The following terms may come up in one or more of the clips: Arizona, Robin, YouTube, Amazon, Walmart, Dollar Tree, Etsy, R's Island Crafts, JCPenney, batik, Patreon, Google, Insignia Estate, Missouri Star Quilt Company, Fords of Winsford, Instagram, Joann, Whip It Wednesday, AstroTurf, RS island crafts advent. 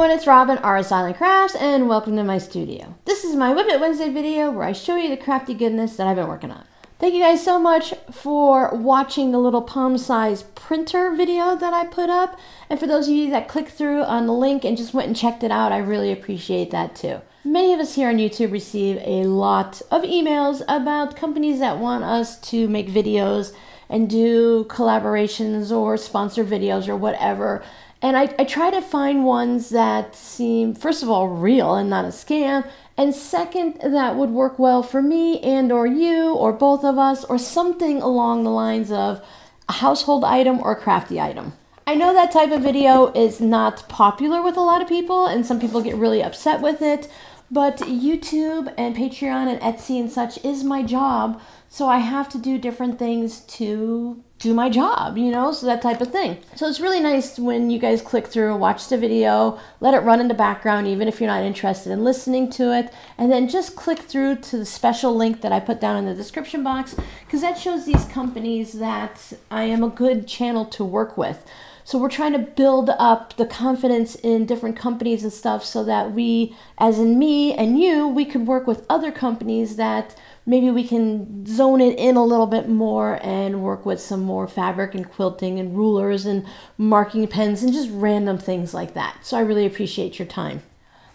everyone, it's Rob and RS Island Crafts, and welcome to my studio. This is my Whip It Wednesday video where I show you the crafty goodness that I've been working on. Thank you guys so much for watching the little palm-sized printer video that I put up, and for those of you that clicked through on the link and just went and checked it out, I really appreciate that too. Many of us here on YouTube receive a lot of emails about companies that want us to make videos and do collaborations or sponsor videos or whatever. And I try to find ones that seem, first of all, real and not a scam, and second, that would work well for me and or you or both of us, or something along the lines of a household item or a crafty item. I know that type of video is not popular with a lot of people, and some people get really upset with it, but YouTube and Patreon and Etsy and such is my job, so I have to do different things to do my job, you know, so that type of thing. So it's really nice when you guys click through, watch the video, let it run in the background, even if you're not interested in listening to it, and then just click through to the special link that I put down in the description box, because that shows these companies that I am a good channel to work with. So we're trying to build up the confidence in different companies and stuff so that we, as in me and you, we could work with other companies that maybe we can zone it in a little bit more and work with some more fabric and quilting and rulers and marking pens and just random things like that. So I really appreciate your time.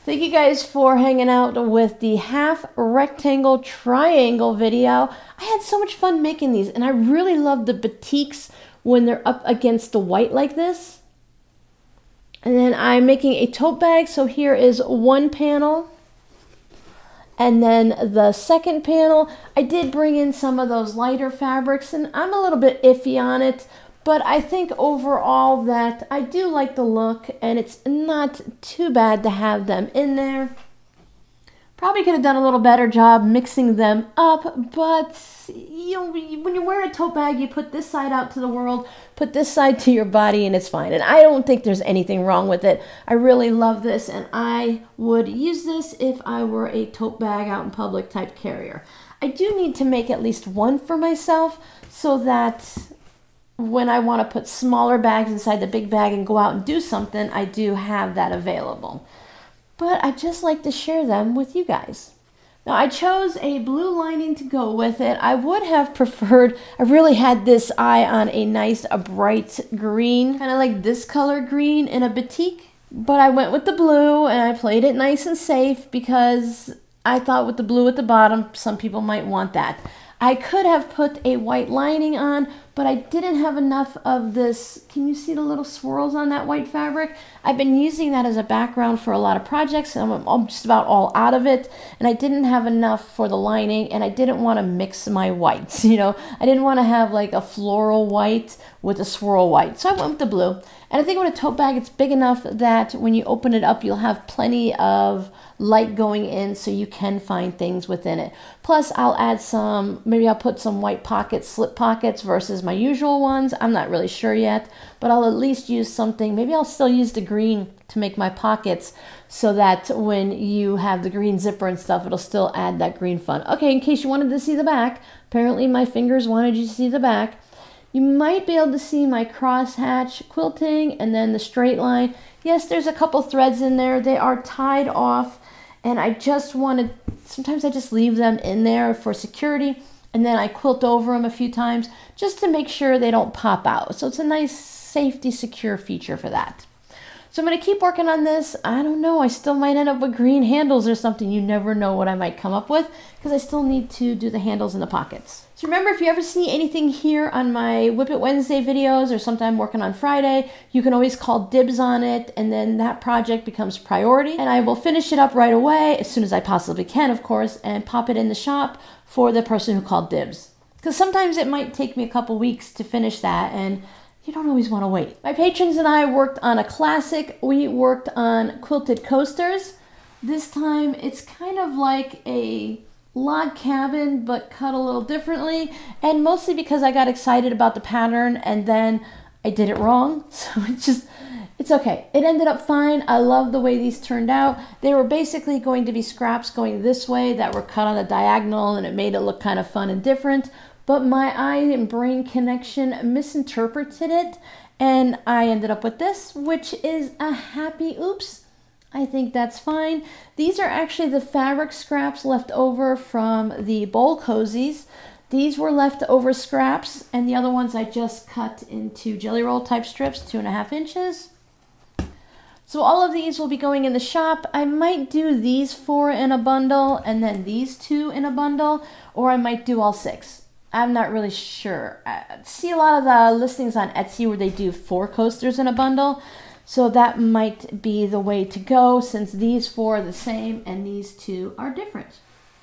Thank you guys for hanging out with the half rectangle triangle video. I had so much fun making these, and I really love the batiks when they're up against the white like this. And then I'm making a tote bag. So here is one panel. And then the second panel, I did bring in some of those lighter fabrics, and I'm a little bit iffy on it, but I think overall that I do like the look, and it's not too bad to have them in there. Probably could have done a little better job mixing them up, but you know, when you're wearing a tote bag, you put this side out to the world, put this side to your body, and it's fine. And I don't think there's anything wrong with it. I really love this, and I would use this if I were a tote bag out in public type carrier. I do need to make at least one for myself so that when I want to put smaller bags inside the big bag and go out and do something, I do have that available. But I just like to share them with you guys. Now, I chose a blue lining to go with it. I would have preferred, I really had this eye on a nice, a bright green, kind of like this color green in a batik, but I went with the blue and I played it nice and safe because I thought with the blue at the bottom, some people might want that. I could have put a white lining on, but I didn't have enough of this. Can you see the little swirls on that white fabric? I've been using that as a background for a lot of projects, and I'm just about all out of it, and I didn't have enough for the lining, and I didn't want to mix my whites, you know? I didn't want to have like a floral white with a swirl white, so I went with the blue. And I think with a tote bag, it's big enough that when you open it up, you'll have plenty of light going in so you can find things within it. Plus, I'll add some, maybe I'll put some white pockets, slip pockets versus my usual ones. I'm not really sure yet, but I'll at least use something. Maybe I'll still use the green to make my pockets so that when you have the green zipper and stuff, it'll still add that green fun. Okay, in case you wanted to see the back, apparently my fingers wanted you to see the back. You might be able to see my crosshatch quilting and then the straight line. Yes, there's a couple threads in there. They are tied off, and I just wanted, sometimes I just leave them in there for security, and then I quilt over them a few times just to make sure they don't pop out. So it's a nice safety secure feature for that. So I'm gonna keep working on this. I don't know, I still might end up with green handles or something. You never know what I might come up with because I still need to do the handles and the pockets. So remember, if you ever see anything here on my Whip It Wednesday videos or sometime working on Friday, you can always call dibs on it, and then that project becomes priority. And I will finish it up right away as soon as I possibly can, of course, and pop it in the shop for the person who called dibs. Because sometimes it might take me a couple weeks to finish that, and you don't always want to wait. My patrons and I worked on a classic. We worked on quilted coasters. This time it's kind of like a log cabin, but cut a little differently. And mostly because I got excited about the pattern and then I did it wrong. So it's okay. It ended up fine. I love the way these turned out. They were basically going to be scraps going this way that were cut on a diagonal, and it made it look kind of fun and different. But my eye and brain connection misinterpreted it, and I ended up with this, which is a happy oops. I think that's fine. These are actually the fabric scraps left over from the bowl cozies. These were leftover scraps, and the other ones I just cut into jelly roll type strips, 2.5 inches. So all of these will be going in the shop. I might do these 4 in a bundle and then these 2 in a bundle, or I might do all 6. I'm not really sure. I see a lot of the listings on Etsy where they do 4 coasters in a bundle. So that might be the way to go, since these 4 are the same and these 2 are different.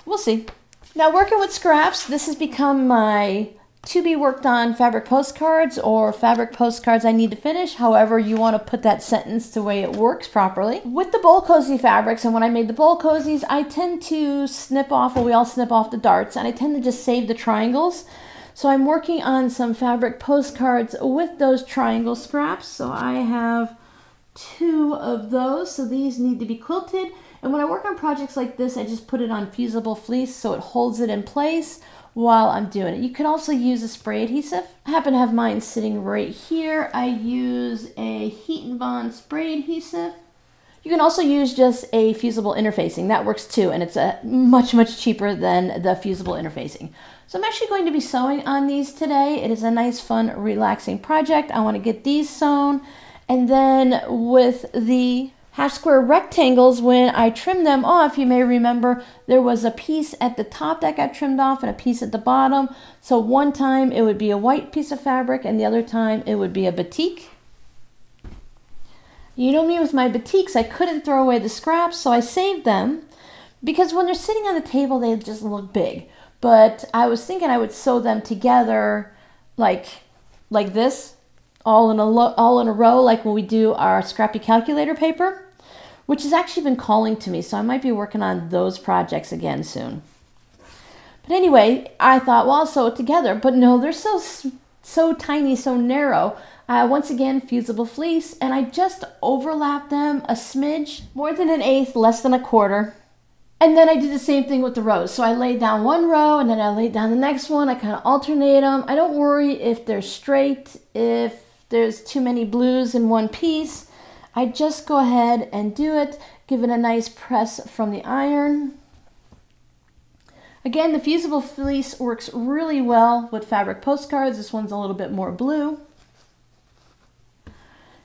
We'll see. Now, working with scraps, this has become my to-be-worked-on fabric postcards, or fabric postcards I need to finish, however you want to put that sentence the way it works properly. With the bowl cozy fabrics, and when I made the bowl cozies, I tend to snip off, or we all snip off the darts, and I tend to just save the triangles. So I'm working on some fabric postcards with those triangle scraps. So I have 2 of those, so these need to be quilted. And when I work on projects like this, I just put it on fusible fleece so it holds it in place while I'm doing it. You can also use a spray adhesive. I happen to have mine sitting right here. I use a Heat and Bond spray adhesive. You can also use just a fusible interfacing. That works too, and it's a much cheaper than the fusible interfacing. So I'm actually going to be sewing on these today. It is a nice, fun, relaxing project. I want to get these sewn. And then with the half square rectangles, when I trimmed them off, you may remember there was a piece at the top that got trimmed off and a piece at the bottom. So one time it would be a white piece of fabric and the other time it would be a batik. You know me with my batiks, I couldn't throw away the scraps, so I saved them, because when they're sitting on the table they just look big. But I was thinking I would sew them together like this, all in a row, like when we do our scrappy calculator paper, which has actually been calling to me, so I might be working on those projects again soon. But anyway, I thought, well, I'll sew it together, but no, they're so tiny, so narrow. Once again, fusible fleece, and I just overlapped them a smidge, more than 1/8, less than 1/4. And then I did the same thing with the rows. So I laid down one row and then I laid down the next one. I kind of alternate them. I don't worry if they're straight, if there's too many blues in one piece. I just go ahead and do it, give it a nice press from the iron. Again, the fusible fleece works really well with fabric postcards. This one's a little bit more blue.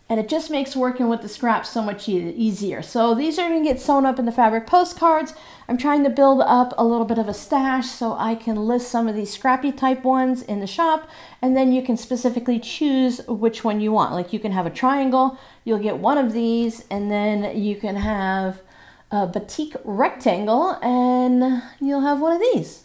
And it just makes working with the scraps so much easier. So these are going to get sewn up in the fabric postcards. I'm trying to build up a little bit of a stash so I can list some of these scrappy type ones in the shop. And then you can specifically choose which one you want. Like, you can have a triangle, you'll get one of these, and then you can have a batik rectangle and you'll have one of these.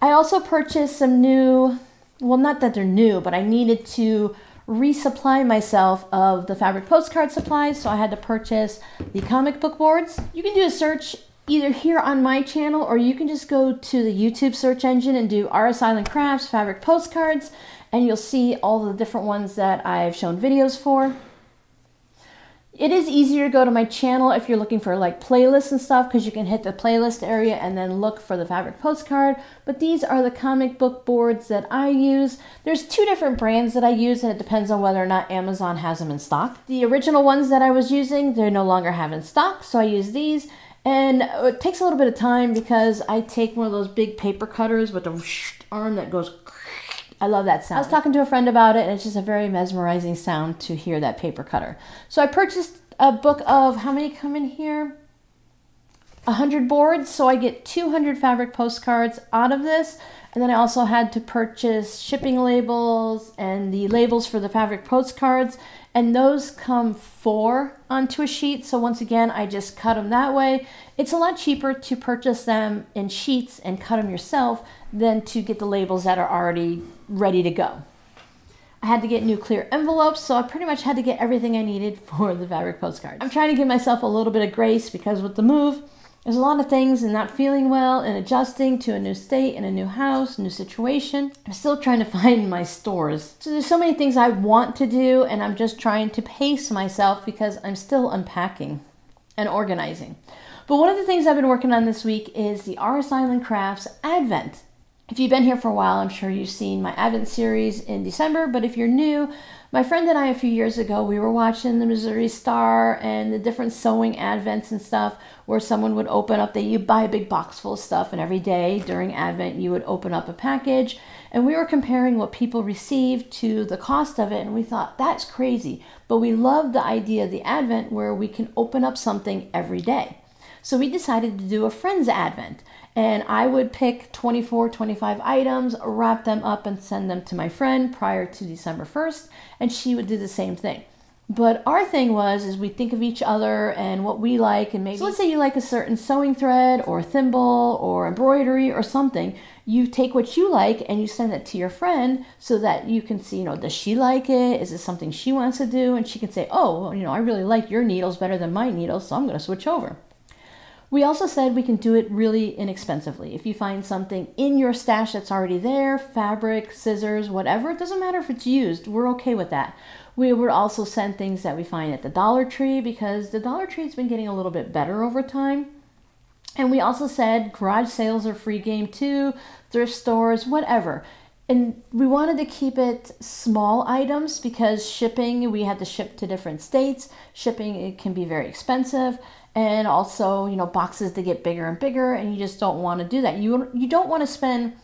I also purchased some new, well, not that they're new, but I needed to resupply myself of the fabric postcard supplies, so I had to purchase the comic book boards. You can do a search either here on my channel, or you can just go to the YouTube search engine and do RS Island Crafts fabric postcards, and you'll see all the different ones that I've shown videos for. It is easier to go to my channel if you're looking for like playlists and stuff, because you can hit the playlist area and then look for the fabric postcard. But these are the comic book boards that I use. There's 2 different brands that I use, and it depends on whether or not Amazon has them in stock. The original ones that I was using, they no longer have in stock, so I use these. And it takes a little bit of time because I take one of those big paper cutters with the arm that goes. I love that sound. I was talking to a friend about it, and it's just a very mesmerizing sound to hear that paper cutter. So I purchased a book of, how many come in here? 100 boards, so I get 200 fabric postcards out of this. And then I also had to purchase shipping labels and the labels for the fabric postcards, and those come 4 onto a sheet. So once again, I just cut them that way. It's a lot cheaper to purchase them in sheets and cut them yourself than to get the labels that are already ready to go. I had to get new clear envelopes, so I pretty much had to get everything I needed for the fabric postcards. I'm trying to give myself a little bit of grace, because with the move, there's a lot of things, and not feeling well and adjusting to a new state and a new house, new situation. I'm still trying to find my stores. So there's so many things I want to do, and I'm just trying to pace myself because I'm still unpacking and organizing. But one of the things I've been working on this week is the RS Island Crafts Advent. If you've been here for a while, I'm sure you've seen my Advent series in December, but if you're new, my friend and I, a few years ago, we were watching the Missouri Star and the different sewing Advents and stuff, where someone would open up, you buy a big box full of stuff, and every day during Advent, you would open up a package, and we were comparing what people received to the cost of it, and we thought, that's crazy, but we love the idea of the Advent where we can open up something every day. So we decided to do a friend's Advent, and I would pick 24, 25 items, wrap them up and send them to my friend prior to December 1st, and she would do the same thing. But our thing was, is we think of each other and what we like, and maybe, so let's say you like a certain sewing thread or thimble or embroidery or something, you take what you like and you send it to your friend so that you can see, you know, does she like it? Is it something she wants to do? And she can say, oh, well, you know, I really like your needles better than my needles, so I'm gonna switch over. We also said we can do it really inexpensively. If you find something in your stash that's already there, fabric, scissors, whatever, it doesn't matter if it's used, we're okay with that. We would also send things that we find at the Dollar Tree, because the Dollar Tree's been getting a little bit better over time. And we also said garage sales are free game too, thrift stores, whatever. And we wanted to keep it small items because shipping, we had to ship to different states. Shipping, it can be very expensive. And also, you know, boxes, they get bigger and bigger, and you just don't want to do that. You don't want to spend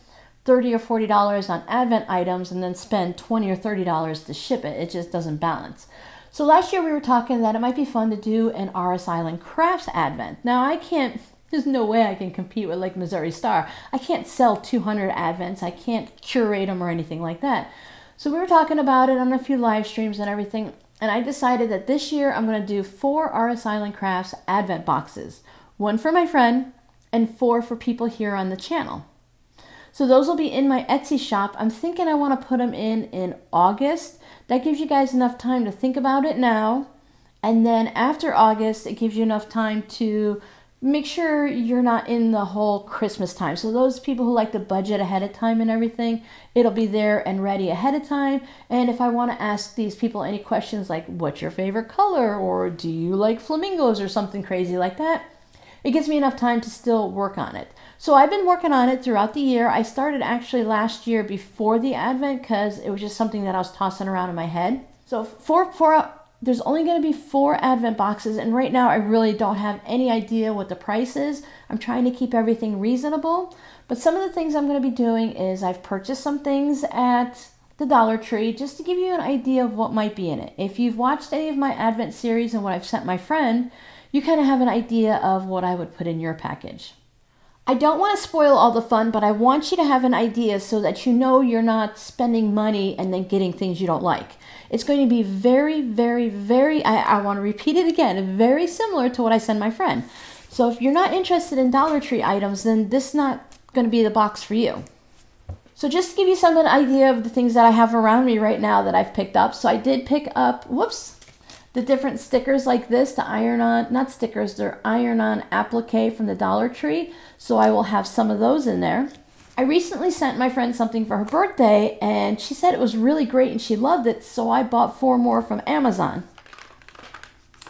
$30 or $40 on Advent items and then spend $20 or $30 to ship it. It just doesn't balance. So last year we were talking that it might be fun to do an RS Island Crafts Advent. Now I can't, there's no way I can compete with like Missouri Star. I can't sell 200 Advents. I can't curate them or anything like that. So we were talking about it on a few live streams and everything. And I decided that this year I'm going to do 4 RS Island Crafts Advent boxes. 1 for my friend and 4 for people here on the channel. So those will be in my Etsy shop. I'm thinking I want to put them in August. That gives you guys enough time to think about it now. And then after August, it gives you enough time to make sure you're not in the whole Christmas time. So those people who like to budget ahead of time and everything, it'll be there and ready ahead of time. And if I want to ask these people any questions like, what's your favorite color? Or do you like flamingos or something crazy like that? It gives me enough time to still work on it. So I've been working on it throughout the year. I started actually last year before the Advent because it was just something that I was tossing around in my head. So there's only going to be 4 Advent boxes, and right now I really don't have any idea what the price is. I'm trying to keep everything reasonable, but some of the things I'm going to be doing is I've purchased some things at the Dollar Tree just to give you an idea of what might be in it. If you've watched any of my Advent series and what I've sent my friend, you kind of have an idea of what I would put in your package. I don't want to spoil all the fun, but I want you to have an idea so that you know you're not spending money and then getting things you don't like. It's going to be very, very, very, I want to repeat it again, very similar to what I send my friend. So if you're not interested in Dollar Tree items, then this is not going to be the box for you. So just to give you some idea of the things that I have around me right now that I've picked up. So I did pick up, whoops, the different stickers like this to iron on, not stickers, they're iron on applique from the Dollar Tree. So I will have some of those in there. I recently sent my friend something for her birthday and she said it was really great and she loved it. So I bought 4 more from Amazon.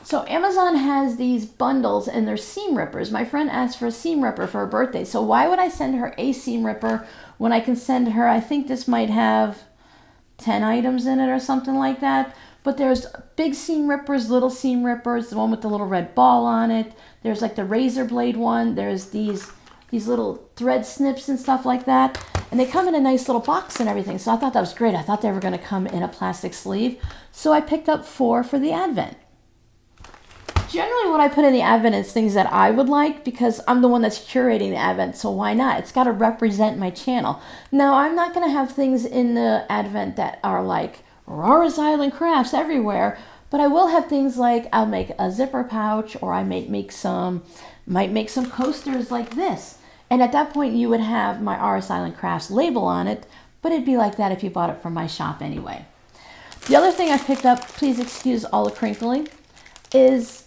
So Amazon has these bundles and they're seam rippers. My friend asked for a seam ripper for her birthday. So why would I send her a seam ripper when I can send her, I think this might have 10 items in it or something like that. But there's big seam rippers, little seam rippers, the one with the little red ball on it. There's like the razor blade one. There's these little thread snips and stuff like that. And they come in a nice little box and everything. So I thought that was great. I thought they were gonna come in a plastic sleeve. So I picked up 4 for the Advent. Generally what I put in the Advent is things that I would like because I'm the one that's curating the Advent, so why not? It's got to represent my channel. Now I'm not gonna have things in the Advent that are like R's Island Crafts everywhere, but I will have things like I'll make a zipper pouch, or I might make some coasters like this. And at that point you would have my R's Island Crafts label on it, but it'd be like that if you bought it from my shop anyway. The other thing I picked up, please excuse all the crinkling, is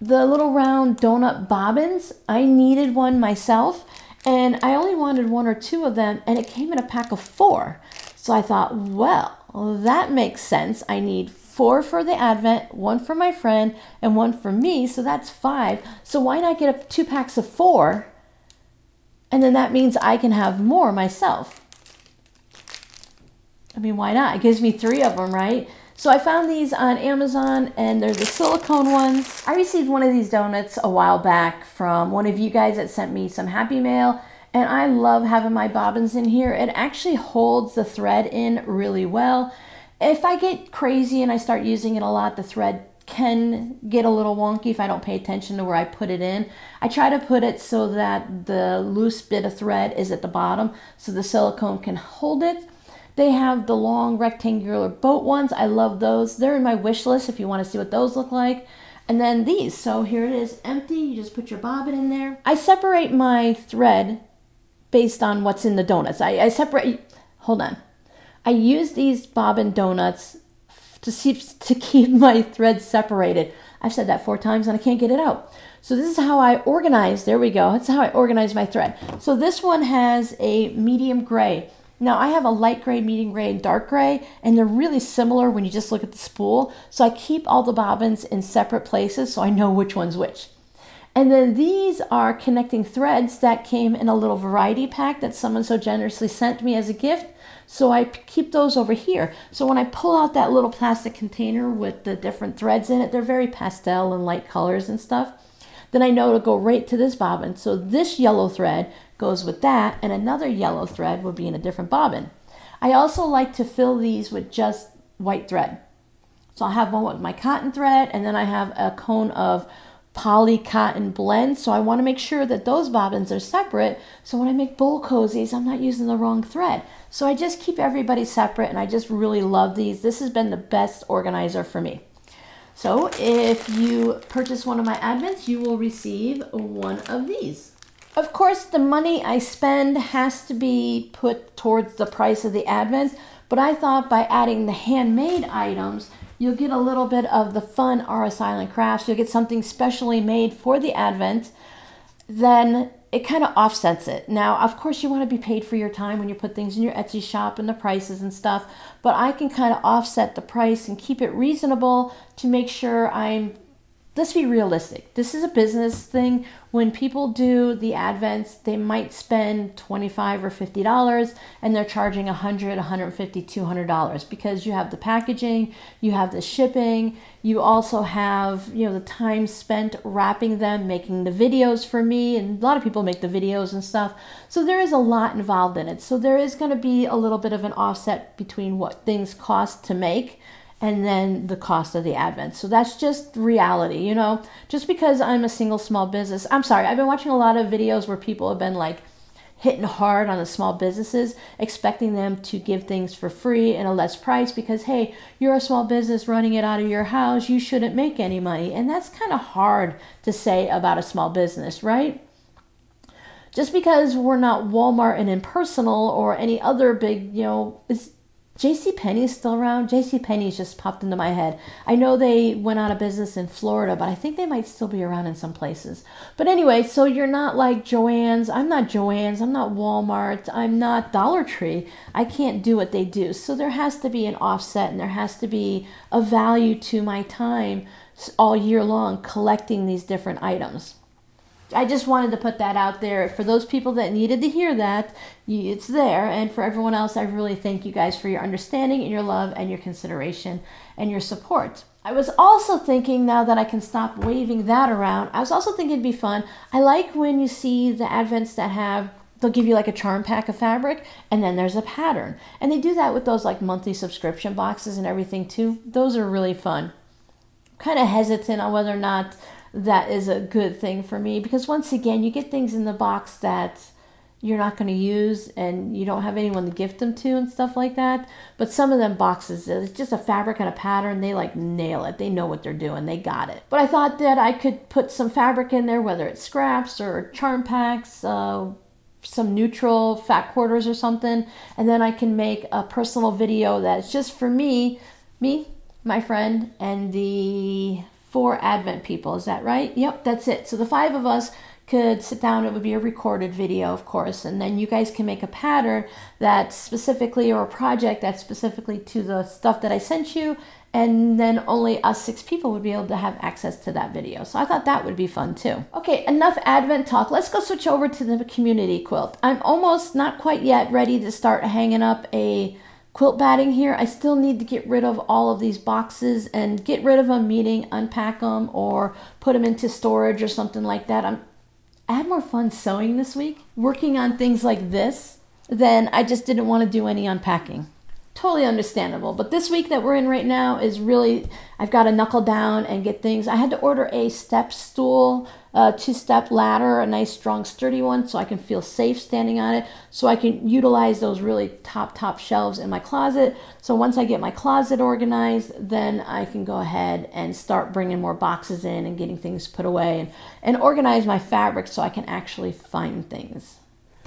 the little round donut bobbins. I needed one myself and I only wanted 1 or 2 of them, and it came in a pack of 4. So I thought, well, that makes sense. I need 4 for the Advent, 1 for my friend, and 1 for me, so that's 5. So why not get 2 packs of 4 And then that means I can have more myself. I mean, why not? It gives me 3 of them, right? So I found these on Amazon, and they're the silicone ones. I received one of these donuts a while back from one of you guys that sent me some Happy Mail, and I love having my bobbins in here. It actually holds the thread in really well. If I get crazy and I start using it a lot, the thread can get a little wonky if I don't pay attention to where I put it in. I try to put it so that the loose bit of thread is at the bottom so the silicone can hold it. They have the long rectangular boat ones. I love those. They're in my wish list if you want to see what those look like. And then these. So here it is empty. You just put your bobbin in there. I separate my thread based on what's in the donuts. I use these bobbin donuts to keep my thread separated. I've said that 4 times and I can't get it out. So this is how I organize. There we go. That's how I organize my thread. So this one has a medium gray. Now I have a light gray, medium gray, and dark gray, and they're really similar when you just look at the spool. So I keep all the bobbins in separate places so I know which one's which. And then these are connecting threads that came in a little variety pack that someone so generously sent me as a gift. So I keep those over here. So when I pull out that little plastic container with the different threads in it, they're very pastel and light colors and stuff. Then I know it'll go right to this bobbin. So this yellow thread goes with that, and another yellow thread would be in a different bobbin. I also like to fill these with just white thread. So I'll have one with my cotton thread, and then I have a cone of poly cotton blend. So I want to make sure that those bobbins are separate. So when I make bowl cozies, I'm not using the wrong thread. So I just keep everybody separate, and I just really love these. This has been the best organizer for me. So if you purchase one of my advents, you will receive one of these. Of course, the money I spend has to be put towards the price of the advents, but I thought by adding the handmade items, you'll get a little bit of the fun RS Island Crafts. You'll get something specially made for the advent. Then it kind of offsets it. Now, of course, you want to be paid for your time when you put things in your Etsy shop and the prices and stuff, but I can kind of offset the price and keep it reasonable to make sure I'm... Let's be realistic. This is a business thing. When people do the advents, they might spend $25 or $50 and they're charging $100, $150, $200 because you have the packaging, you have the shipping, you also have, you know, the time spent wrapping them, making the videos for me, and a lot of people make the videos and stuff. So there is a lot involved in it. So there is going to be a little bit of an offset between what things cost to make and then the cost of the advent. So that's just reality, you know? Just because I'm a single small business, I'm sorry, I've been watching a lot of videos where people have been like hitting hard on the small businesses, expecting them to give things for free and a less price because, hey, you're a small business running it out of your house, you shouldn't make any money. And that's kind of hard to say about a small business, right? Just because we're not Walmart and Impersonal or any other big, you know, it's, JCPenney is still around. JCPenney's just popped into my head. I know they went out of business in Florida, but I think they might still be around in some places. But anyway, so you're not like Joann's. I'm not Joann's. I'm not Walmart. I'm not Dollar Tree. I can't do what they do. So there has to be an offset, and there has to be a value to my time all year long collecting these different items. I just wanted to put that out there. For those people that needed to hear that, it's there. And for everyone else, I really thank you guys for your understanding and your love and your consideration and your support. I was also thinking, now that I can stop waving that around, I was also thinking it'd be fun. I like when you see the advents that have, they'll give you like a charm pack of fabric and then there's a pattern. And they do that with those like monthly subscription boxes and everything too. Those are really fun. I'm kind of hesitant on whether or not that is a good thing for me, because once again, you get things in the box that you're not going to use and you don't have anyone to gift them to and stuff like that. But some of them boxes, it's just a fabric and a pattern. They like nail it. They know what they're doing. They got it. But I thought that I could put some fabric in there, whether it's scraps or charm packs, some neutral fat quarters or something. And then I can make a personal video that's just for me, my friend, and the 4 Advent people. Is that right? Yep, that's it. So the 5 of us could sit down. It would be a recorded video, of course, and then you guys can make a pattern that's specifically, or a project that's specifically to the stuff that I sent you, and then only us 6 people would be able to have access to that video. So I thought that would be fun too. Okay, enough Advent talk. Let's go switch over to the community quilt. I'm almost, not quite yet, ready to start hanging up a quilt batting here. I still need to get rid of all of these boxes and get rid of them, meaning unpack them or put them into storage or something like that. I had more fun sewing this week, working on things like this, than I just didn't want to do any unpacking. Totally understandable, but this week that we're in right now is really, I've got to knuckle down and get things. I had to order a step stool, a 2-step ladder, a nice strong sturdy one so I can feel safe standing on it, so I can utilize those really top shelves in my closet. So once I get my closet organized, then I can go ahead and start bringing more boxes in and getting things put away and organize my fabric so I can actually find things.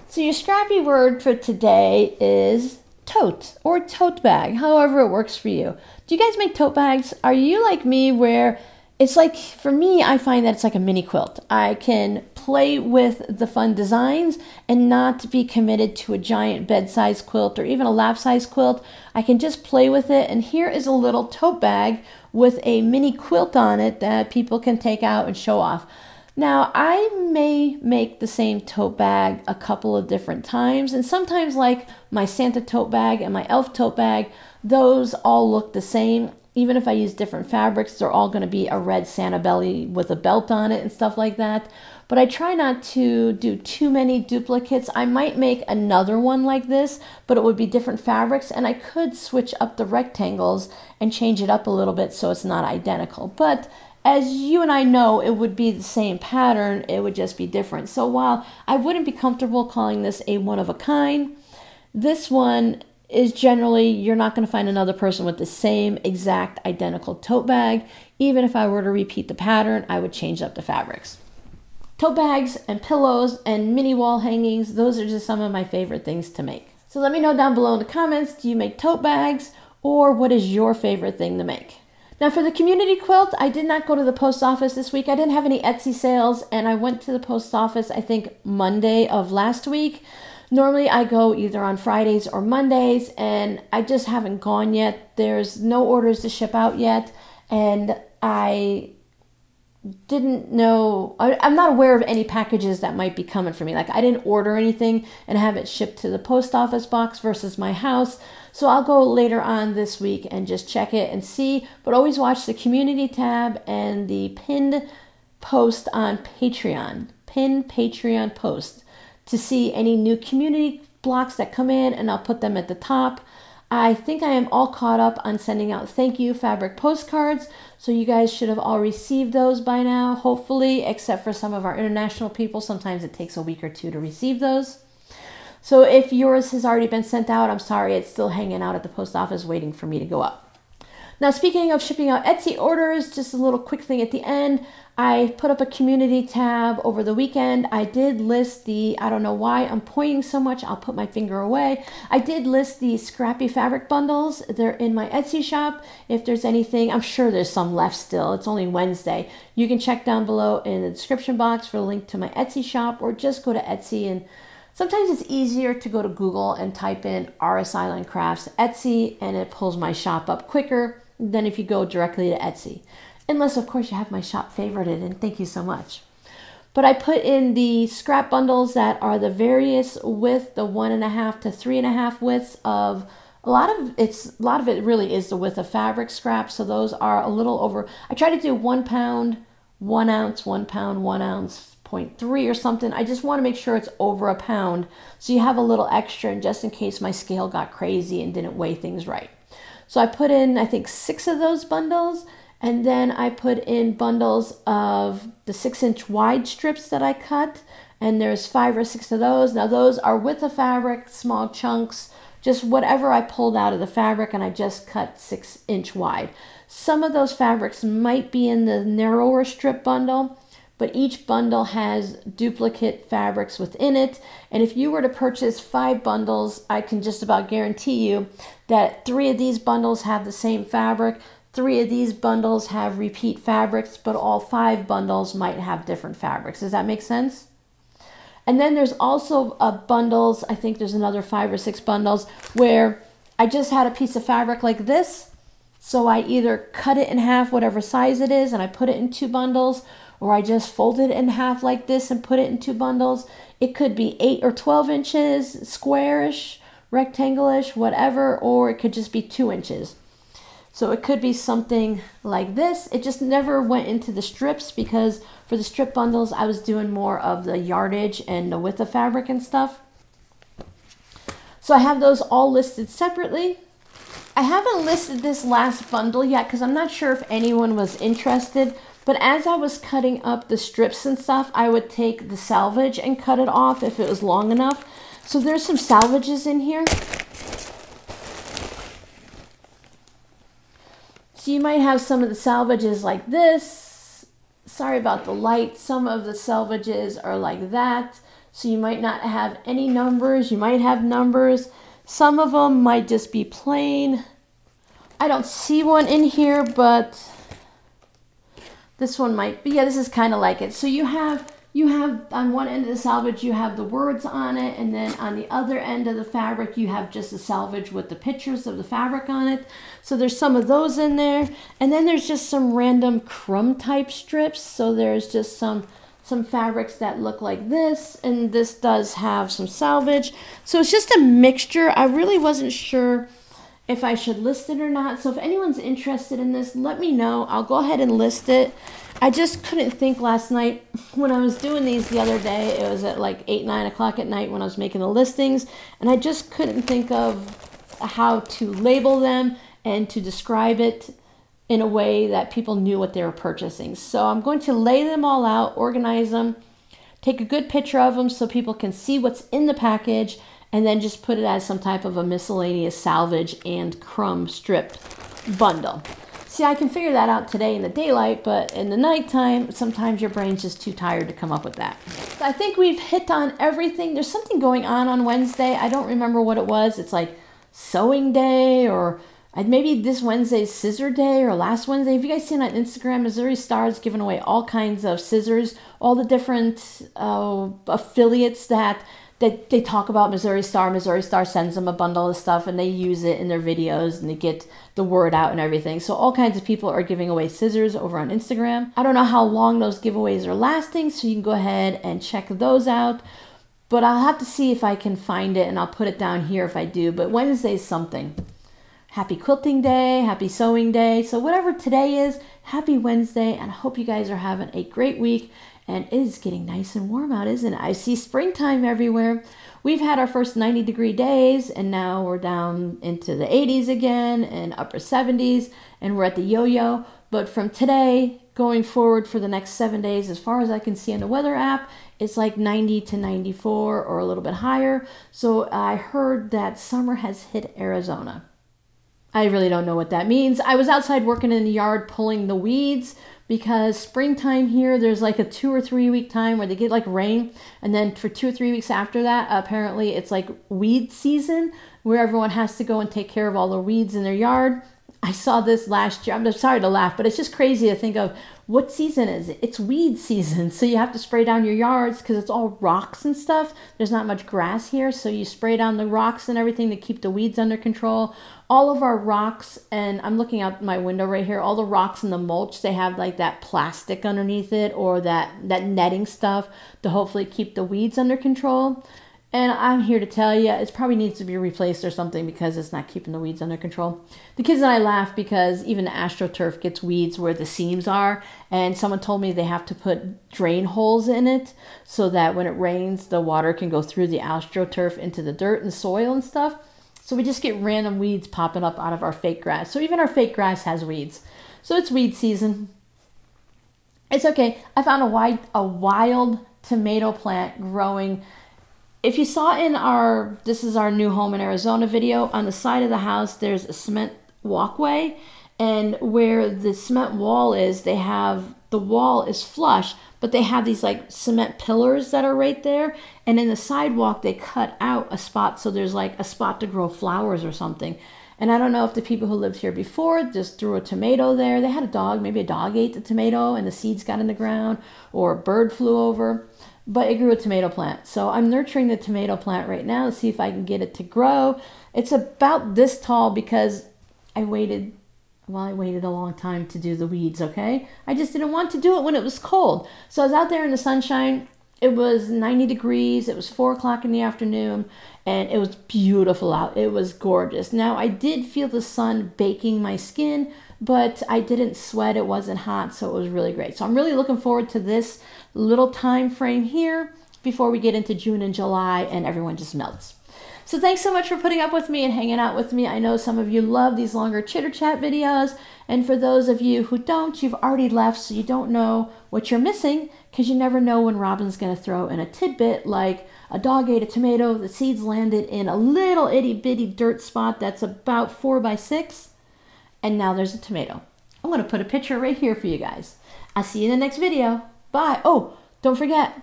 So your scrappy word for today is tote, or tote bag, however it works for you. Do you guys make tote bags? Are you like me, where it's like, for me, I find that it's like a mini quilt. I can play with the fun designs and not be committed to a giant bed-sized quilt or even a lap-sized quilt. I can just play with it, and here is a little tote bag with a mini quilt on it that people can take out and show off. Now, I may make the same tote bag a couple of different times, and sometimes, like my Santa tote bag and my elf tote bag, those all look the same. Even if I use different fabrics, they're all going to be a red Santa belly with a belt on it and stuff like that. But I try not to do too many duplicates. I might make another one like this, but it would be different fabrics, and I could switch up the rectangles and change it up a little bit so it's not identical. But as you and I know, it would be the same pattern, it would just be different. So while I wouldn't be comfortable calling this a one-of-a-kind, this one is generally, you're not going to find another person with the same exact identical tote bag. Even if I were to repeat the pattern, I would change up the fabrics. Tote bags and pillows and mini wall hangings, those are just some of my favorite things to make. So let me know down below in the comments, do you make tote bags, or what is your favorite thing to make? Now for the community quilt, I did not go to the post office this week. I didn't have any Etsy sales, and I went to the post office, I think, Monday of last week. Normally I go either on Fridays or Mondays, and I just haven't gone yet. There's no orders to ship out yet, and I didn't know, I'm not aware of any packages that might be coming for me. Like, I didn't order anything and have it shipped to the post office box versus my house. So I'll go later on this week and just check it and see, but always watch the community tab and the pinned post on Patreon, pinned Patreon post, to see any new community blocks that come in, and I'll put them at the top. I think I am all caught up on sending out thank you fabric postcards, so you guys should have all received those by now, hopefully, except for some of our international people. Sometimes it takes a week or two to receive those. So if yours has already been sent out, I'm sorry, it's still hanging out at the post office waiting for me to go up. Now, speaking of shipping out Etsy orders, just a little quick thing at the end. I put up a community tab over the weekend. I did list the, I don't know why I'm pointing so much, I'll put my finger away. I did list the scrappy fabric bundles. They're in my Etsy shop. If there's anything, I'm sure there's some left still. It's only Wednesday. You can check down below in the description box for a link to my Etsy shop, or just go to Etsy, and sometimes it's easier to go to Google and type in RS Island Crafts Etsy, and it pulls my shop up quicker than if you go directly to Etsy. Unless, of course, you have my shop favorited, and thank you so much. But I put in the scrap bundles that are the various width, the 1.5 to 3.5 widths of a lot of it really is the width of fabric scrap. So those are a little over, I try to do 1 pound, 1 ounce, 1 pound, 1 ounce, 0.3 or something. I just want to make sure it's over a pound, so you have a little extra, and just in case my scale got crazy and didn't weigh things right. So I put in, I think, 6 of those bundles, and then I put in bundles of the 6-inch wide strips that I cut, and there's 5 or 6 of those. Now those are width of fabric, small chunks, just whatever I pulled out of the fabric, and I just cut 6-inch wide. Some of those fabrics might be in the narrower strip bundle, but each bundle has duplicate fabrics within it. And if you were to purchase 5 bundles, I can just about guarantee you that 3 of these bundles have the same fabric, 3 of these bundles have repeat fabrics, but all 5 bundles might have different fabrics. Does that make sense? And then there's also bundles. I think there's another 5 or 6 bundles where I just had a piece of fabric like this. So I either cut it in half, whatever size it is, and I put it in 2 bundles, or I just fold it in half like this and put it in 2 bundles. It could be 8 or 12 inches, squarish, rectangle-ish, whatever, or it could just be 2 inches. So it could be something like this. It just never went into the strips because for the strip bundles, I was doing more of the yardage and the width of fabric and stuff. So I have those all listed separately. I haven't listed this last bundle yet because I'm not sure if anyone was interested, but as I was cutting up the strips and stuff, I would take the salvage and cut it off if it was long enough. So there's some salvages in here. So you might have some of the salvages like this. Sorry about the light. Some of the salvages are like that. So you might not have any numbers. You might have numbers. Some of them might just be plain. I don't see one in here, but this one might be. Yeah, this is kind of like it. So you have on one end of the salvage, you have the words on it. And then on the other end of the fabric, you have just the salvage with the pictures of the fabric on it. So there's some of those in there. And then there's just some random crumb type strips. So there's just some fabrics that look like this. And this does have some salvage. So it's just a mixture. I really wasn't sure if I should list it or not. So if anyone's interested in this, let me know. I'll go ahead and list it. I just couldn't think last night when I was doing these the other day. It was at like 8, 9 o'clock at night when I was making the listings. And I just couldn't think of how to label them and to describe it in a way that people knew what they were purchasing. So I'm going to lay them all out, organize them, take a good picture of them so people can see what's in the package, and then just put it as some type of a miscellaneous salvage and crumb strip bundle. See, I can figure that out today in the daylight, but in the nighttime, sometimes your brain's just too tired to come up with that. So I think we've hit on everything. There's something going on Wednesday. I don't remember what it was. It's like sewing day, or maybe this Wednesday's scissor day, or last Wednesday. Have you guys seen on Instagram, Missouri Star's giving away all kinds of scissors, all the different affiliates that they talk about Missouri Star. Missouri Star sends them a bundle of stuff and they use it in their videos and they get the word out and everything. So all kinds of people are giving away scissors over on Instagram. I don't know how long those giveaways are lasting, so you can go ahead and check those out. But I'll have to see if I can find it and I'll put it down here if I do. But Wednesday's something. Happy quilting day, happy sewing day. So whatever today is, happy Wednesday, and I hope you guys are having a great week. And it is getting nice and warm out, isn't it? I see springtime everywhere. We've had our first 90-degree days, and now we're down into the 80s again and upper 70s, and we're at the yo-yo. But from today going forward for the next 7 days, as far as I can see on the weather app, it's like 90 to 94 or a little bit higher. So I heard that summer has hit Arizona. I really don't know what that means. I was outside working in the yard pulling the weeds because springtime here, there's like a 2- or 3- week time where they get like rain. And then for 2 or 3 weeks after that, apparently it's like weed season where everyone has to go and take care of all the weeds in their yard. I saw this last year. I'm sorry to laugh, but it's just crazy to think of what season is it? It's weed season. So you have to spray down your yards because it's all rocks and stuff. There's not much grass here. So you spray down the rocks and everything to keep the weeds under control. All of our rocks, and I'm looking out my window right here, all the rocks and the mulch, they have like that plastic underneath it or that netting stuff to hopefully keep the weeds under control. And I'm here to tell you, it probably needs to be replaced or something because it's not keeping the weeds under control. The kids and I laugh because even the AstroTurf gets weeds where the seams are. And someone told me they have to put drain holes in it so that when it rains, the water can go through the AstroTurf into the dirt and soil and stuff. So we just get random weeds popping up out of our fake grass. So even our fake grass has weeds. So it's weed season. It's okay. I found a wild tomato plant growing. If you saw in this is our new home in Arizona video, on the side of the house, there's a cement walkway, and where the cement wall is, the wall is flush, but they have these like cement pillars that are right there. And in the sidewalk, they cut out a spot. So there's like a spot to grow flowers or something. And I don't know if the people who lived here before just threw a tomato there. They had a dog. Maybe a dog ate the tomato and the seeds got in the ground, or a bird flew over. But it grew a tomato plant. So I'm nurturing the tomato plant right now to see if I can get it to grow. It's about this tall because I waited, well, I waited a long time to do the weeds, okay? I just didn't want to do it when it was cold. So I was out there in the sunshine. It was 90 degrees. It was 4 o'clock in the afternoon and it was beautiful out. It was gorgeous. Now I did feel the sun baking my skin, but I didn't sweat. It wasn't hot. So it was really great. So I'm really looking forward to this little time frame here before we get into June and July and everyone just melts. So thanks so much for putting up with me and hanging out with me. I know some of you love these longer chitter chat videos. And for those of you who don't, you've already left, so you don't know what you're missing because you never know when Robin's going to throw in a tidbit like a dog ate a tomato, the seeds landed in a little itty bitty dirt spot that's about 4 by 6, and now there's a tomato. I'm going to put a picture right here for you guys. I'll see you in the next video. Bye. Oh, don't forget,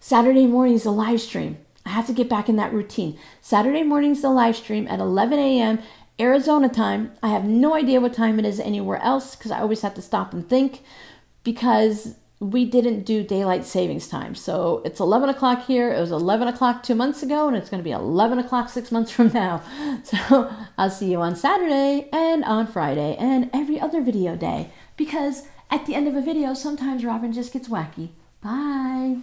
Saturday morning is a live stream. I have to get back in that routine. Saturday morning's the live stream at 11 a.m. Arizona time. I have no idea what time it is anywhere else because I always have to stop and think because we didn't do daylight savings time. So it's 11 o'clock here. It was 11 o'clock 2 months ago, and it's going to be 11 o'clock 6 months from now. So I'll see you on Saturday and on Friday and every other video day because at the end of a video, sometimes Robin just gets wacky. Bye.